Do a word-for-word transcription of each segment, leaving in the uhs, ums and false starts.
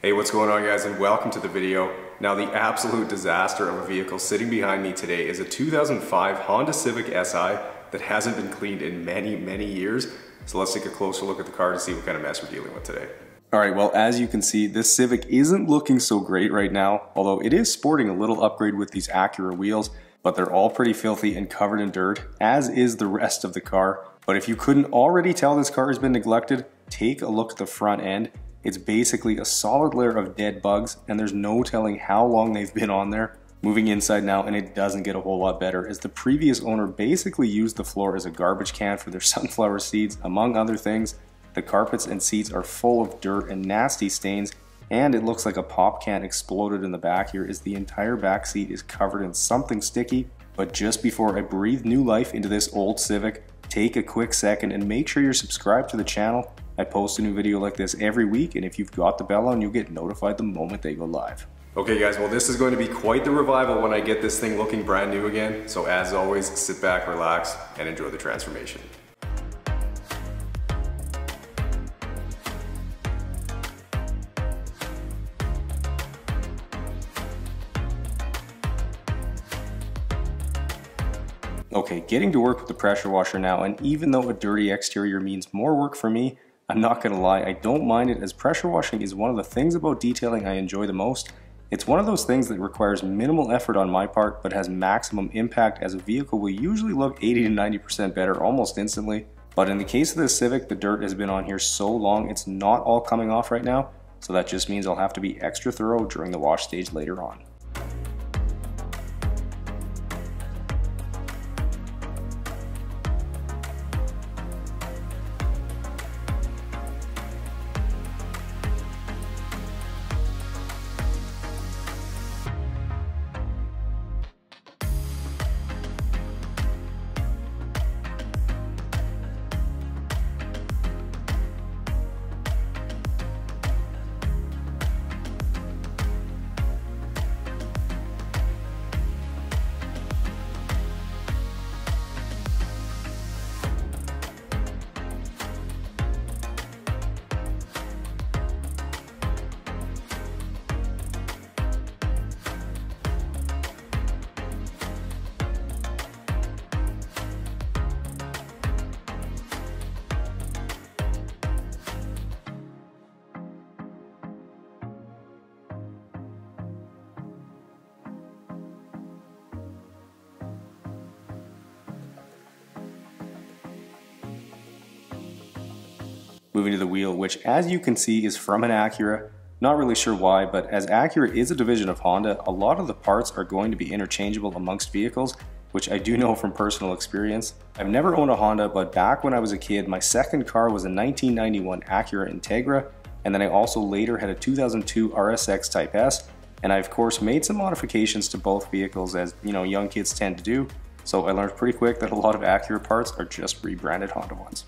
Hey, what's going on, guys, and welcome to the video. Now, the absolute disaster of a vehicle sitting behind me today is a two thousand five Honda Civic S I that hasn't been cleaned in many, many years. So let's take a closer look at the car to see what kind of mess we're dealing with today. All right, well, as you can see, this Civic isn't looking so great right now, although it is sporting a little upgrade with these Acura wheels, but they're all pretty filthy and covered in dirt, as is the rest of the car. But if you couldn't already tell this car has been neglected, take a look at the front end. It's basically a solid layer of dead bugs, and there's no telling how long they've been on there. Moving inside now, and it doesn't get a whole lot better, as the previous owner basically used the floor as a garbage can for their sunflower seeds, among other things. The carpets and seats are full of dirt and nasty stains, and it looks like a pop can exploded in the back here, as the entire back seat is covered in something sticky. But just before I breathe new life into this old Civic, take a quick second and make sure you're subscribed to the channel. I post a new video like this every week, and if you've got the bell on, you'll get notified the moment they go live. Okay guys, well this is going to be quite the revival when I get this thing looking brand new again. So as always, sit back, relax, and enjoy the transformation. Okay, getting to work with the pressure washer now, and even though a dirty exterior means more work for me, I'm not gonna lie, I don't mind it, as pressure washing is one of the things about detailing I enjoy the most. It's one of those things that requires minimal effort on my part, but has maximum impact, as a vehicle will usually look eighty to ninety percent better almost instantly. But in the case of this Civic, the dirt has been on here so long, it's not all coming off right now, so that just means I'll have to be extra thorough during the wash stage later on. Moving to the wheel, which as you can see is from an Acura. Not really sure why, but as Acura is a division of Honda, a lot of the parts are going to be interchangeable amongst vehicles, which I do know from personal experience. I've never owned a Honda, but back when I was a kid, my second car was a nineteen ninety-one Acura Integra, and then I also later had a two thousand two R S X Type S, and I of course made some modifications to both vehicles, as you know, young kids tend to do. So I learned pretty quick that a lot of Acura parts are just rebranded Honda ones.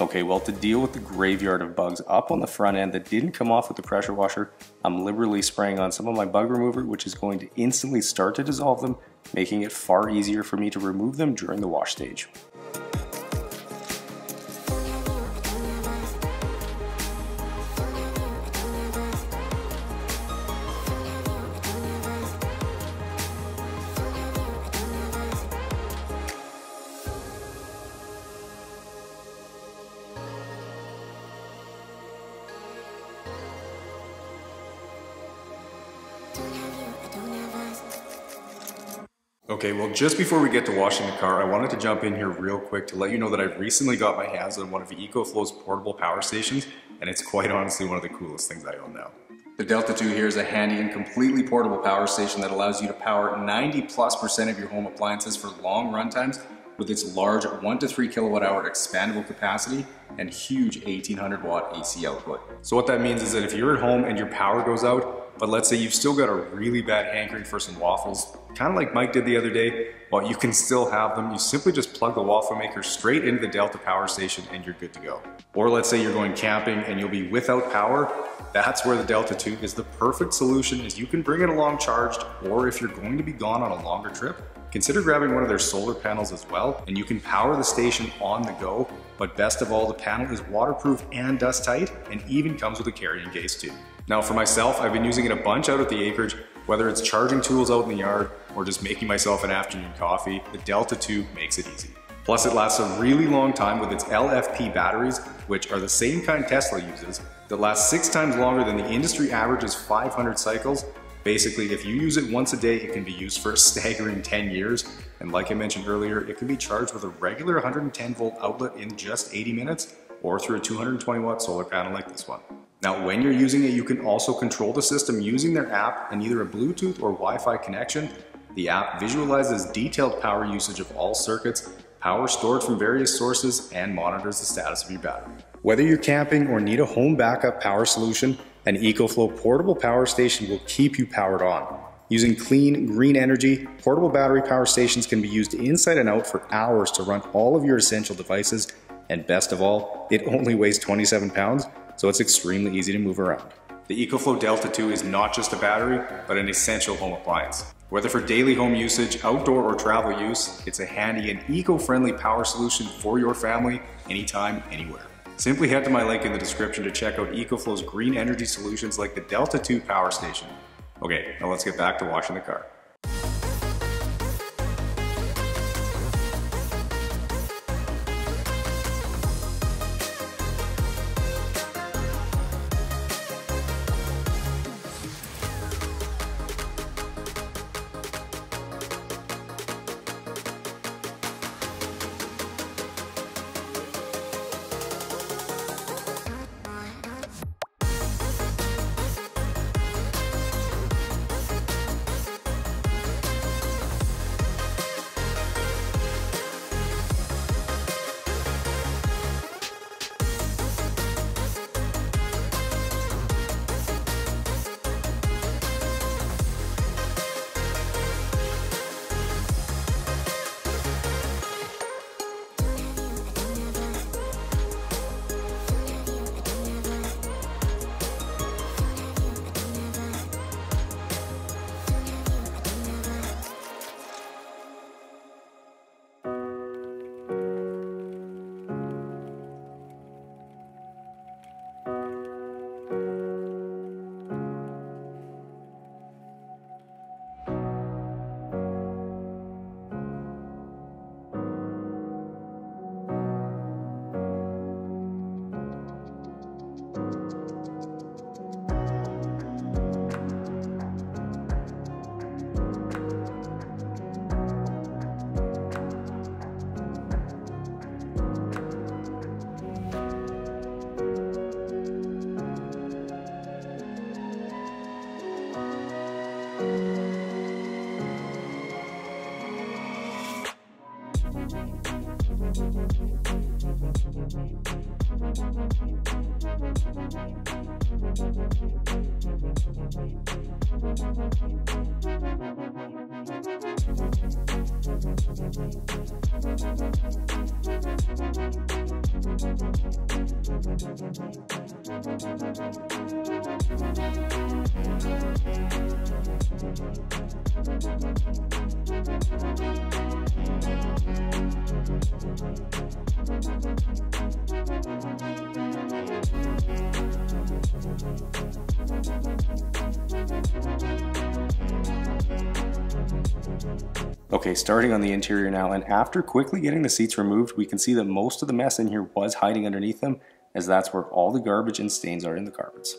Okay, well, to deal with the graveyard of bugs up on the front end that didn't come off with the pressure washer, I'm liberally spraying on some of my bug remover, which is going to instantly start to dissolve them, making it far easier for me to remove them during the wash stage. Okay, well, just before we get to washing the car, I wanted to jump in here real quick to let you know that I've recently got my hands on one of EcoFlow's portable power stations, and it's quite honestly one of the coolest things I own now. The Delta two here is a handy and completely portable power station that allows you to power ninety plus percent of your home appliances for long run times with its large one to three kilowatt hour expandable capacity and huge eighteen hundred watt A C output. So what that means is that if you're at home and your power goes out, but let's say you've still got a really bad hankering for some waffles, kind of like Mike did the other day, well, you can still have them. You simply just plug the waffle maker straight into the Delta power station and you're good to go. Or let's say you're going camping and you'll be without power. That's where the Delta two is the perfect solution, is you can bring it along charged, or if you're going to be gone on a longer trip, consider grabbing one of their solar panels as well, and you can power the station on the go. But best of all, the panel is waterproof and dust tight, and even comes with a carrying case too. Now for myself, I've been using it a bunch out at the acreage, whether it's charging tools out in the yard or just making myself an afternoon coffee, the Delta two makes it easy. Plus it lasts a really long time with its L F P batteries, which are the same kind Tesla uses, that last six times longer than the industry average is five hundred cycles. Basically, if you use it once a day, it can be used for a staggering ten years. And like I mentioned earlier, it can be charged with a regular one hundred ten volt outlet in just eighty minutes, or through a two hundred twenty watt solar panel like this one. Now, when you're using it, you can also control the system using their app and either a Bluetooth or Wi-Fi connection. The app visualizes detailed power usage of all circuits, power stored from various sources, and monitors the status of your battery. Whether you're camping or need a home backup power solution, an EcoFlow portable power station will keep you powered on. Using clean, green energy, portable battery power stations can be used inside and out for hours to run all of your essential devices, and best of all, it only weighs twenty-seven pounds, so it's extremely easy to move around. The EcoFlow Delta two is not just a battery, but an essential home appliance. Whether for daily home usage, outdoor or travel use, it's a handy and eco-friendly power solution for your family, anytime, anywhere. Simply head to my link in the description to check out EcoFlow's green energy solutions like the Delta two power station. Okay, now let's get back to washing the car. Thank you. Okay, starting on the interior now, and after quickly getting the seats removed, we can see that most of the mess in here was hiding underneath them, as that's where all the garbage and stains are in the carpets.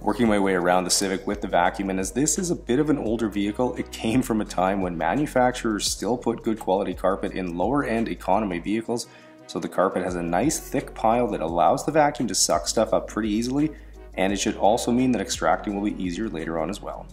Working my way around the Civic with the vacuum, and as this is a bit of an older vehicle, it came from a time when manufacturers still put good quality carpet in lower end economy vehicles, so the carpet has a nice thick pile that allows the vacuum to suck stuff up pretty easily, and it should also mean that extracting will be easier later on as well.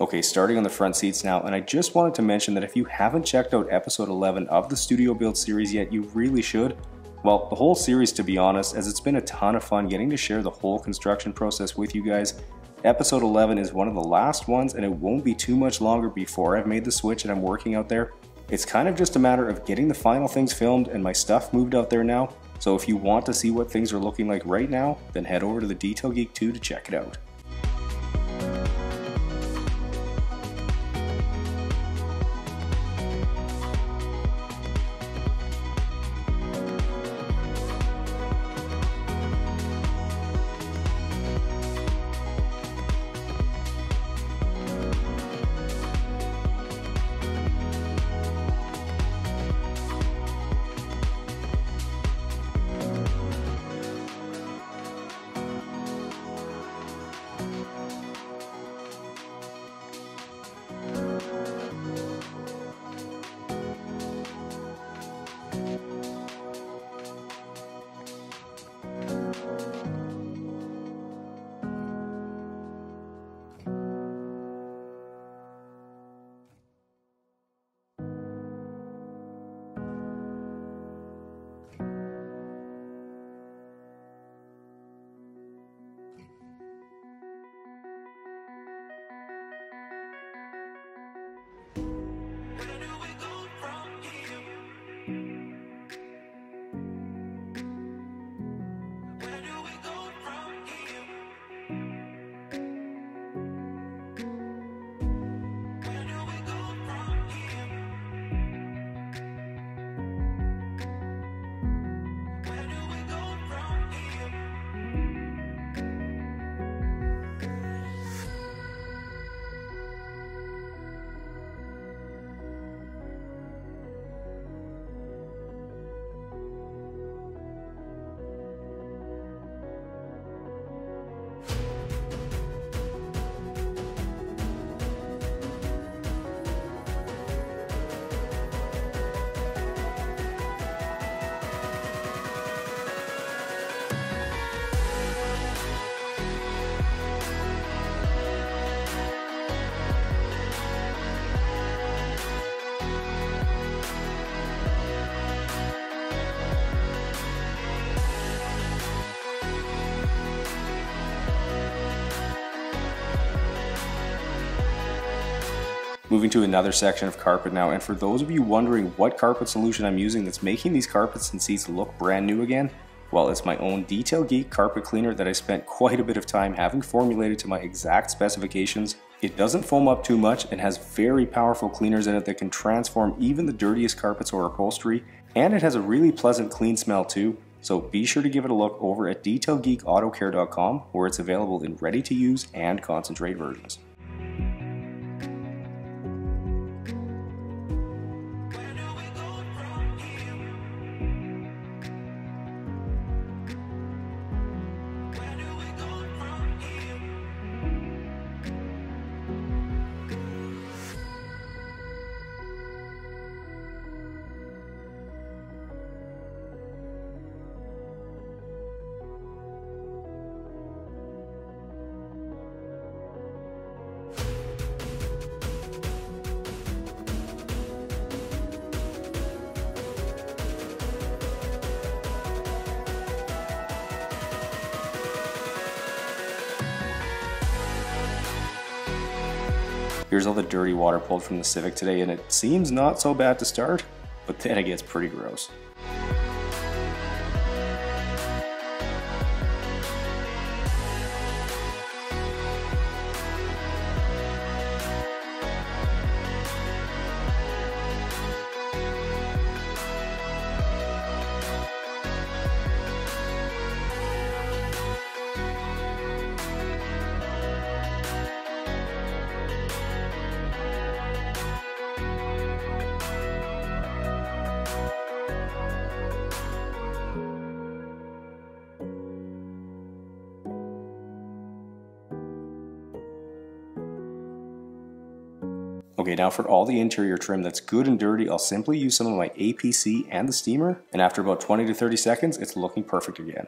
Okay, starting on the front seats now, and I just wanted to mention that if you haven't checked out episode eleven of the Studio Build series yet, you really should. Well, the whole series, to be honest, as it's been a ton of fun getting to share the whole construction process with you guys. Episode eleven is one of the last ones, and it won't be too much longer before I've made the switch and I'm working out there. It's kind of just a matter of getting the final things filmed and my stuff moved out there now, so if you want to see what things are looking like right now, then head over to the Detail Geek two to check it out. Moving to another section of carpet now, and for those of you wondering what carpet solution I'm using that's making these carpets and seats look brand new again, well, it's my own Detail Geek carpet cleaner that I spent quite a bit of time having formulated to my exact specifications. It doesn't foam up too much and has very powerful cleaners in it that can transform even the dirtiest carpets or upholstery, and it has a really pleasant clean smell too, so be sure to give it a look over at Detail Geek Auto Care dot com where it's available in ready-to-use and concentrate versions. Here's all the dirty water pulled from the Civic today, and it seems not so bad to start, but then it gets pretty gross. Okay, now for all the interior trim that's good and dirty, I'll simply use some of my A P C and the steamer, and after about twenty to thirty seconds, it's looking perfect again.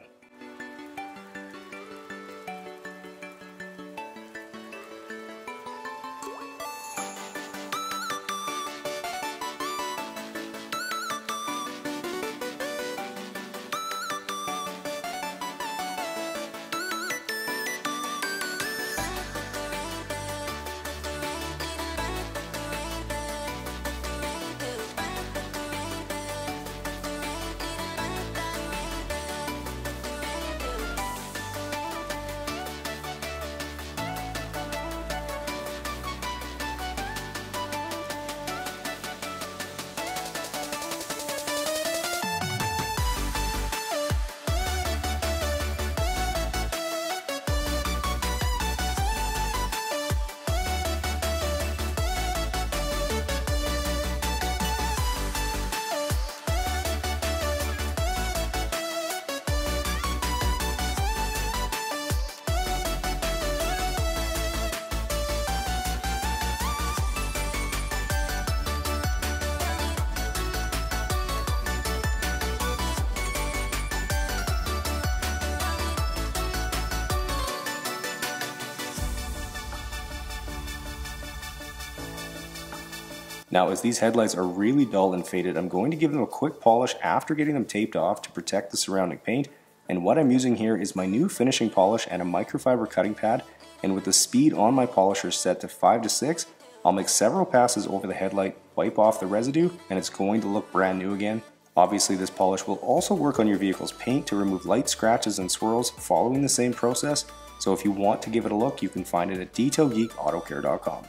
Now, as these headlights are really dull and faded, I'm going to give them a quick polish after getting them taped off to protect the surrounding paint, and what I'm using here is my new finishing polish and a microfiber cutting pad, and with the speed on my polisher set to five to six, I'll make several passes over the headlight wipe off the residue, and it's going to look brand new again. Obviously, this polish will also work on your vehicle's paint to remove light scratches and swirls following the same process, so if you want to give it a look, you can find it at Detail Geek Auto Care dot com.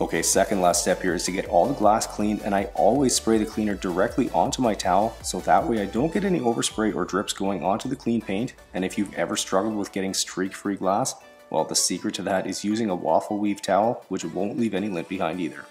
Okay, second last step here is to get all the glass cleaned, and I always spray the cleaner directly onto my towel, so that way I don't get any overspray or drips going onto the clean paint. And if you've ever struggled with getting streak-free glass, well, the secret to that is using a waffle weave towel, which won't leave any lint behind either.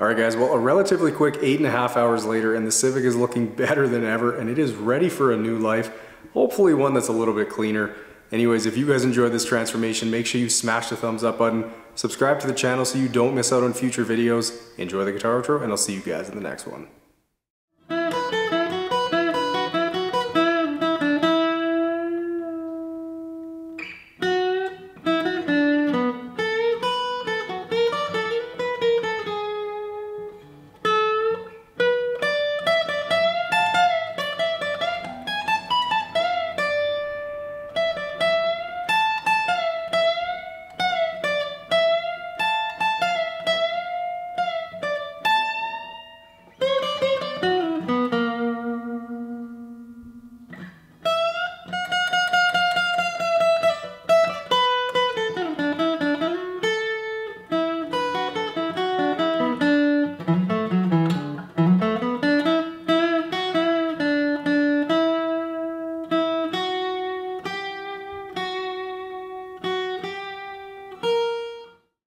Alright guys, well, a relatively quick eight and a half hours later and the Civic is looking better than ever, and it is ready for a new life, hopefully one that's a little bit cleaner. Anyways, if you guys enjoyed this transformation, make sure you smash the thumbs up button, subscribe to the channel so you don't miss out on future videos, enjoy the guitar outro, and I'll see you guys in the next one.